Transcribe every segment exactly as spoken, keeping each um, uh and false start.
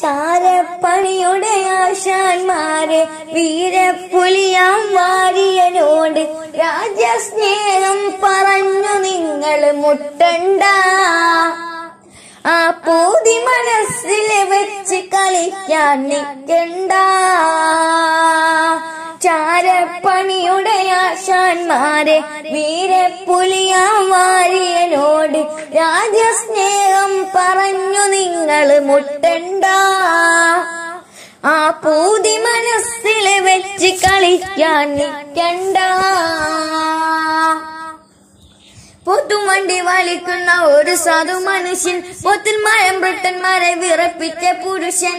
ചാരപ്പണിയുടെ ആശാന്മാരെ വീരപ്പുലിയാം വാരിയനോട് രാജസ്നേഹം പറഞ്ഞു നിങ്ങൾ മുട്ടണ്ട. ആ പൂതി മനസ്സിൽ വെച്ച് കളിക്കാൻ നിൽക്കണ്ട. ചാരപ്പണിയുടെ ആശാന്മാരെ വീരപ്പുലിയാം വാരിയനോട് രാജസ്നേഹം പറഞ്ഞു നിങ്ങൾ മുട്ടണ്ട. ആ പൂതി മനസ്സിൽ വെച്ച് കളിക്കാൻ നിൽക്കണ്ട. പൊത്തുമണ്ടി വലിക്കുന്ന ഒരു സാധു മനുഷ്യൻ, പൊത്തിൽ മഴംബ്രിട്ടന്മാരെ വിറപ്പിച്ച പുരുഷൻ.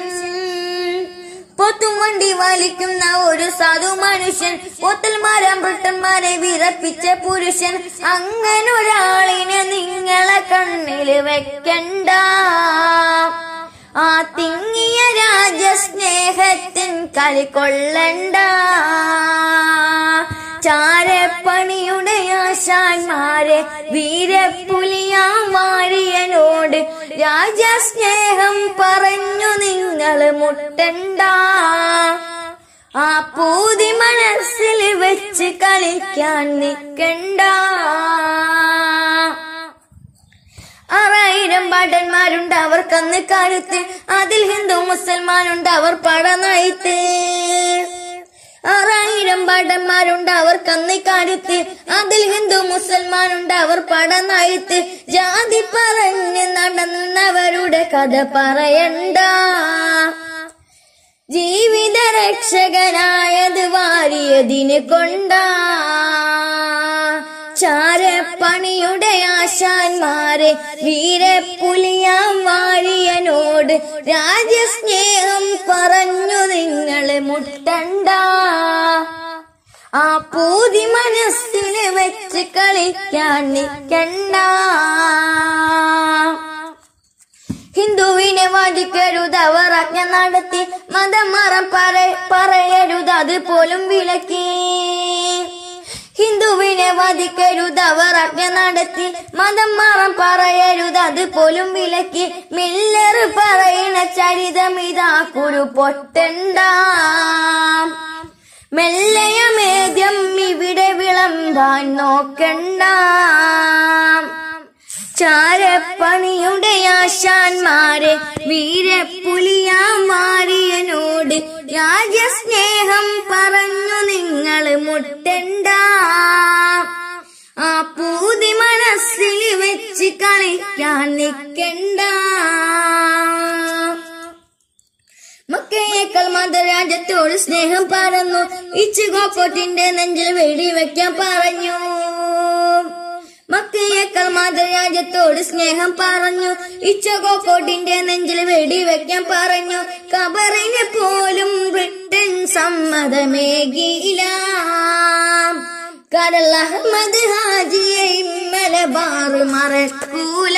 പൊത്തുമണ്ടി വലിക്കുന്ന ഒരു സാധു മനുഷ്യൻ, പൊത്തിൽ മഴംബ്രിട്ടന്മാരെ വിറപ്പിച്ച പുരുഷൻ. അങ്ങനൊരാളിനെ നിങ്ങളെ കണ്ണില് വെക്കണ്ട. ആ തിങ്ങിയ രാജസ്നേഹത്തിൻ കളി കൊള്ളണ്ട. ചാരപ്പണിയുടെ ആശാന്മാരെ വീരപ്പുലിയാം വാരിയനോട് രാജസ്നേഹം പറഞ്ഞു നിങ്ങൾ മുട്ടണ്ട. ആ പൂതി മനസ്സിൽ വെച്ച് കളിക്കാൻ നിൽക്കണ്ട. ആറായിരം ഭടന്മാരുണ്ട് അവർക്കന്ന് കാലത്ത്, അതിൽ ഹിന്ദു മുസൽമാനുണ്ട് അവർ പടനായിട്ട്. ആറായിരം ഭടന്മാരുണ്ട് അവർക്കന്ന് കാലത്ത്, അതിൽ ഹിന്ദു മുസൽമാനുണ്ട് അവർ പടനായിട്ട്. ജാതി പറഞ്ഞ് നടന്നവരുടെ കഥ പറയണ്ട. ജീവിത രക്ഷകനായത് വാരിയതിന് കൊണ്ടാ. ചാരപ്പണിയുടെ ആശാന്മാരെ വീരപ്പുലിയാം വാരിയനോട് രാജസ്നേഹം പറഞ്ഞു നിങ്ങൾ മുട്ടണ്ട. ആ പൂതി മനസ്സിൽ വെച്ച് കളിക്കാൻ നിൽക്കണ്ട. ഹിന്ദുവിനെ വാദിക്കരുത് അവർ ആജ്ഞ നടത്തി, മതമറം പറയരുത് അത് പോലും വിലക്കി. ഹിന്ദുവിനെ വധിക്കരുത് അവർ ആജ്ഞ നടത്തി, മതം മറം പറയരുത് അത് പോലും വിലക്കി. മില്ലർ പറയണ ചരിതം ഇതാ കുരു പൊട്ടണ്ട. മെല്ലയമേദ്യം ഇവിടെ വിളമ്പാൻ നോക്കണ്ട. ചാരപ്പണിയുടെ ആശാന്മാരെ വീരപ്പുലിയാം വാരിയനോട് രാജസ്നേഹം പറഞ്ഞു നിങ്ങൾ മുട്ടണ്ട. ആ പൂതി മനസ്സിൽ വെച്ച് കളിക്കാൻ നിൽക്കണ്ട. മക്കയേക്കാൾ മതരാജ്യത്തോട് സ്നേഹം പറഞ്ഞു. ഇച്ചുകോപ്പോട്ടിന്റെ നെഞ്ചിൽ വെടിവെക്കാൻ പറഞ്ഞു. മക്കയേക്കാൾ മതരാജ്യത്തോട് സ്നേഹം പറഞ്ഞു. ഇച്ചുകോപ്പോട്ടിന്റെ നെഞ്ചിൽ വെടിവെക്കാൻ പറഞ്ഞു. ഖബറിനെ പോലും ബ്രിട്ടൻ സമ്മതമേകില്ല. കരൾ അഹമ്മദ് ഹാജിയെ മലബാർ മറക്കൂല.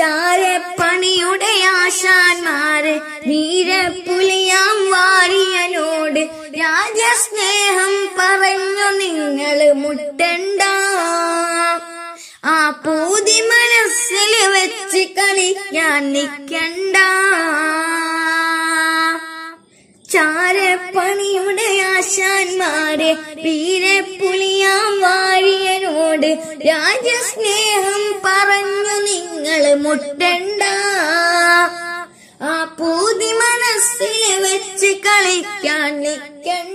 ചാരപ്പണിയുടെ ആശാന്മാരെ വീരപ്പുലിയാം വാരിയനോട് രാജസ്നേഹം പറഞ്ഞു നിങ്ങൾ മുട്ടണ്ട. ആ പൂതി മനസ്സിൽ വെച്ച് കളിക്കാൻ നിൽക്കണ്ട. ചാരപ്പണിയുടെ ആശാന്മാരെ വീരപ്പുലിയാം വാരിയനോട് രാജസ്നേഹം പറഞ്ഞു നിങ്ങൾ മുട്ടണ്ട. ആ പൂതി മനസ്സിൽ വെച്ച് കളിക്കാൻ നിൽക്കണ്ട.